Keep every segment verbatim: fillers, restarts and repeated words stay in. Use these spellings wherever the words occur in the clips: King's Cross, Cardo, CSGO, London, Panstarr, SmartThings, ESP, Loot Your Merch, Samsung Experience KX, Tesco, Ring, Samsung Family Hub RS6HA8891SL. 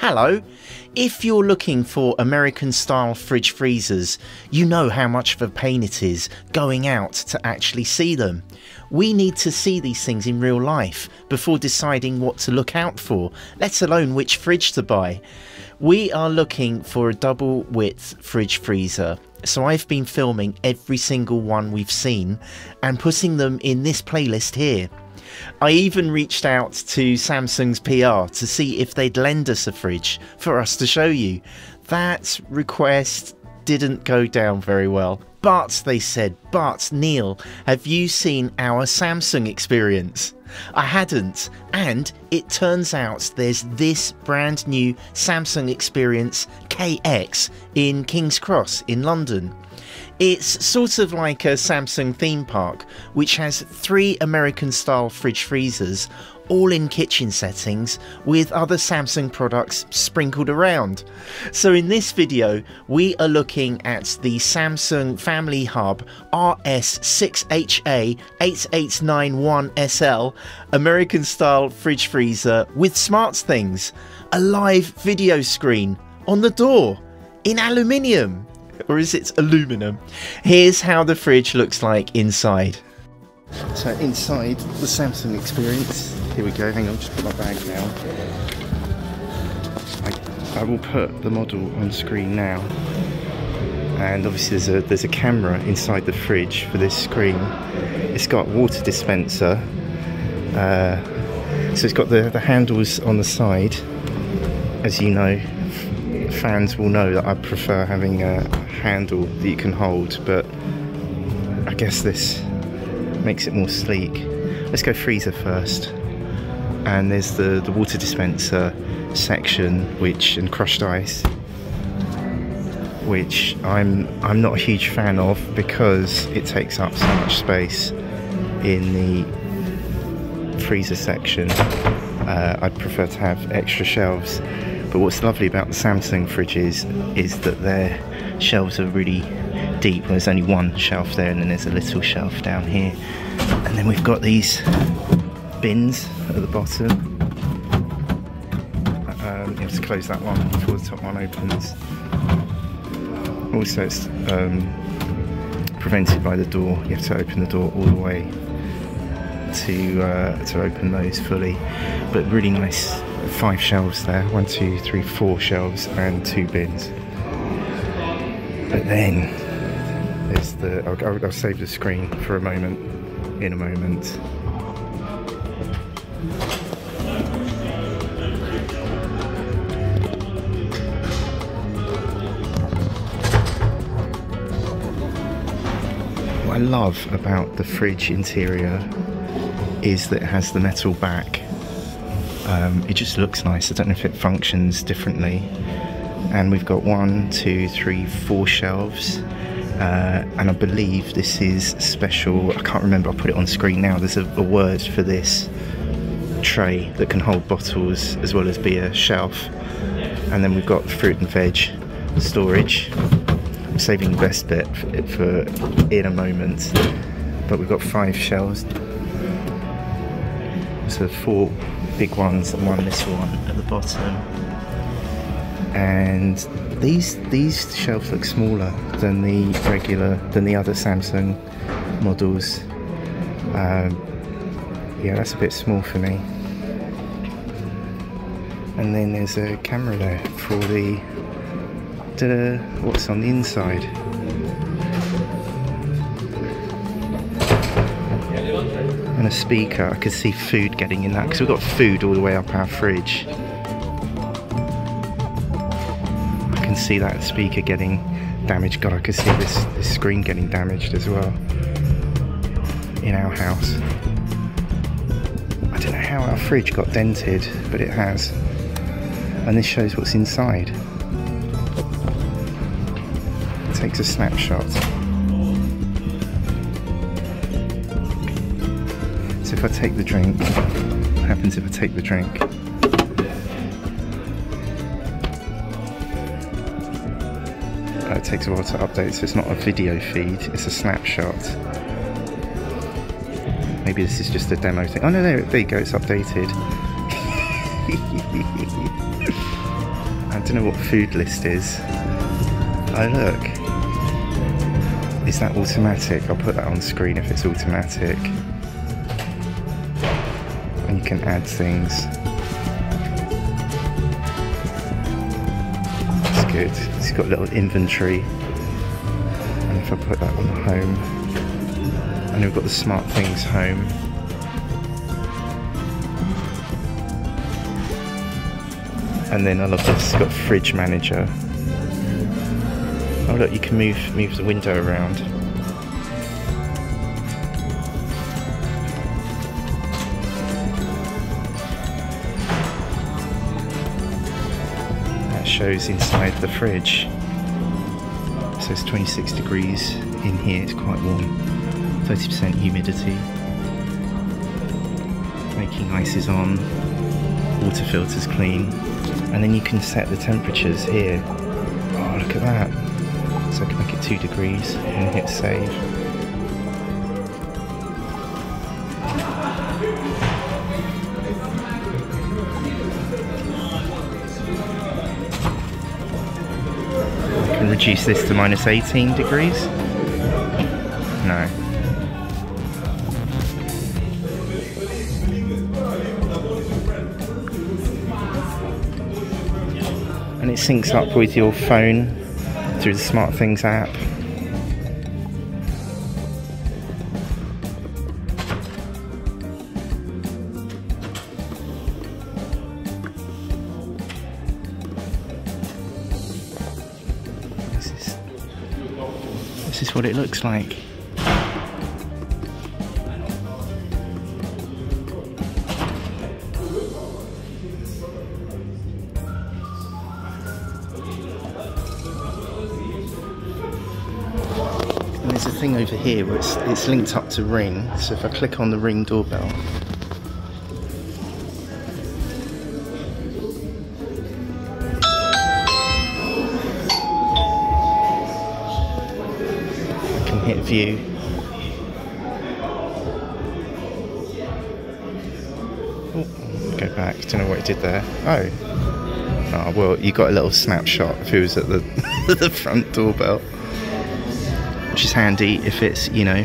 Hello! If you're looking for American-style fridge freezers, you know how much of a pain it is going out to actually see them. We need to see these things in real life before deciding what to look out for, let alone which fridge to buy. We are looking for a double-width fridge freezer, so I've been filming every single one we've seen and putting them in this playlist here. I even reached out to Samsung's P R to see if they'd lend us a fridge for us to show you. That request didn't go down very well. But, they said, but Neil, have you seen our Samsung Experience? I hadn't, and it turns out there's this brand new Samsung Experience K X in King's Cross in London. It's sort of like a Samsung theme park, which has three American-style fridge freezers, all in kitchen settings, with other Samsung products sprinkled around. So in this video, we are looking at the Samsung Family Hub R S six H A eight eight nine one S L American-style fridge freezer with SmartThings, a live video screen on the door in aluminium. Or is it aluminum? Here's how the fridge looks like inside. So inside the Samsung Experience, here we go, hang on, just put my bag now. I, I will put the model on screen now. And obviously there's a, there's a camera inside the fridge for this screen. It's got a water dispenser. Uh, so it's got the, the handles on the side, as you know. Fans will know that I prefer having a handle that you can hold, but I guess this makes it more sleek. Let's go freezer first. And there's the, the water dispenser section, which and crushed ice, which I'm I'm not a huge fan of because it takes up so much space in the freezer section. Uh, I'd prefer to have extra shelves. But what's lovely about the Samsung fridges is that their shelves are really deep. Well, there's only one shelf there, and then there's a little shelf down here. And then we've got these bins at the bottom. Um, you have to close that one before the top one opens. Also, it's um, prevented by the door. You have to open the door all the way to uh, to open those fully. But really nice. Five shelves there, one, two, three, four shelves and two bins. But then there's the, I'll, I'll save the screen for a moment, in a moment. What I love about the fridge interior is that it has the metal back. Um, it just looks nice. I don't know if it functions differently. And we've got one, two, three, four shelves. Uh, and I believe this is special. I can't remember. I'll put it on screen now. There's a, a word for this tray that can hold bottles as well as be a shelf. And then we've got fruit and veg storage. I'm saving the best bit for, for in a moment. But we've got five shelves. So four big ones and one little one at the bottom. And these these shelves look smaller than the regular than the other Samsung models. Um, yeah, that's a bit small for me. And then there's a camera there for the what's on the inside. And a speaker. I could see food getting in that because we've got food all the way up our fridge. I can see that speaker getting damaged. God, I could see this, this screen getting damaged as well in our house. I don't know how our fridge got dented, but it has. And this shows what's inside. It takes a snapshot. If I take the drink, what happens if I take the drink? Uh, it takes a while to update, so it's not a video feed, it's a snapshot. Maybe this is just a demo thing. Oh no, no, there you go, it's updated. don't know what food list is. Oh look, is that automatic? I'll put that on screen if it's automatic. And you can add things. That's good. It's got a little inventory. And if I put that on home, and we've got the SmartThings home. And then I love this, it's got fridge manager. Oh look, you can move move the window around. That shows inside the fridge. So it's twenty-six degrees in here, it's quite warm. thirty percent humidity. Making ice is on. Water filter's clean. And then you can set the temperatures here. Oh, look at that. So I can make it two degrees and hit save. I can reduce this to minus eighteen degrees. No. And it syncs up with your phone through the SmartThings app. This is, this is what it looks like. There's a thing over here where it's, it's linked up to Ring, so if I click on the Ring doorbell, I can hit view. Oh, go back, don't know what it did there. Oh, oh well, you got a little snapshot of who was at the, the front doorbell. Which is handy if it's, you know,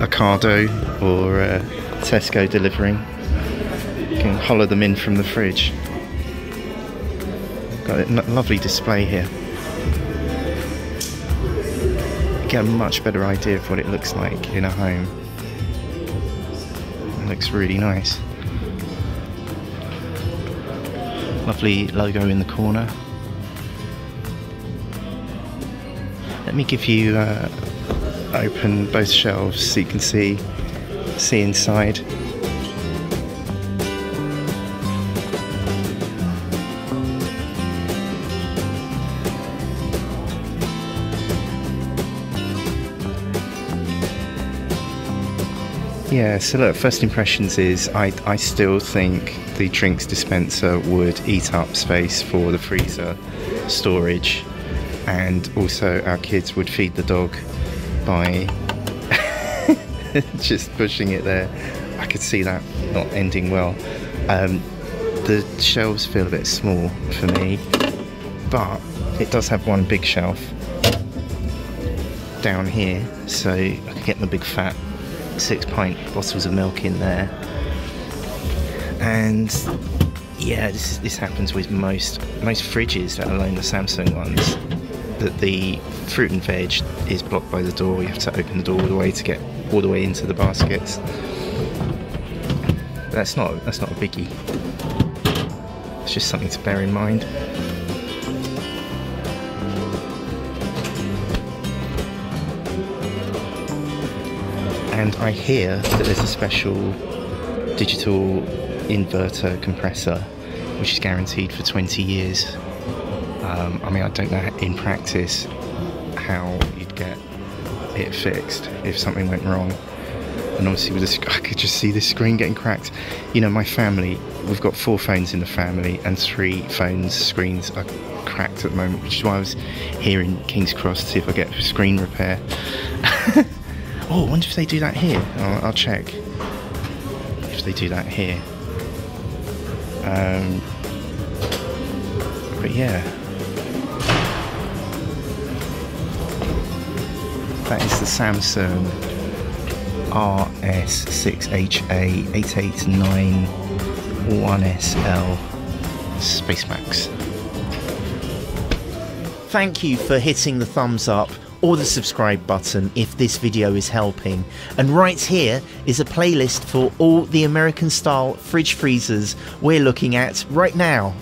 a Cardo or a Tesco delivering. You can holler them in from the fridge. Got a lovely display here. You get a much better idea of what it looks like in a home. It looks really nice. Lovely logo in the corner. Let me give you uh, open both shelves so you can see see inside. Yeah, so look, first impressions is I, I still think the drinks dispenser would eat up space for the freezer storage. And also our kids would feed the dog by just pushing it there. I could see that not ending well. Um, the shelves feel a bit small for me, but it does have one big shelf down here, so I could get my big fat six pint bottles of milk in there. And yeah, this, this happens with most, most fridges, let alone the Samsung ones. That the fruit and veg is blocked by the door. You have to open the door all the way to get all the way into the baskets. That's not that's not a biggie. It's just something to bear in mind. And I hear that there's a special digital inverter compressor, which is guaranteed for twenty years. Um, I mean, I don't know in practice how you'd get it fixed if something went wrong. And obviously, with this, I could just see this screen getting cracked. You know, my family, we've got four phones in the family, and three phones' screens are cracked at the moment, which is why I was here in King's Cross to see if I get screen repair. Oh, I wonder if they do that here. I'll, I'll check if they do that here. Um, But yeah, that is the Samsung R S six H A eight eight nine one S L Space Max. Thank you for hitting the thumbs up or the subscribe button if this video is helping. And right here is a playlist for all the American style fridge freezers we're looking at right now.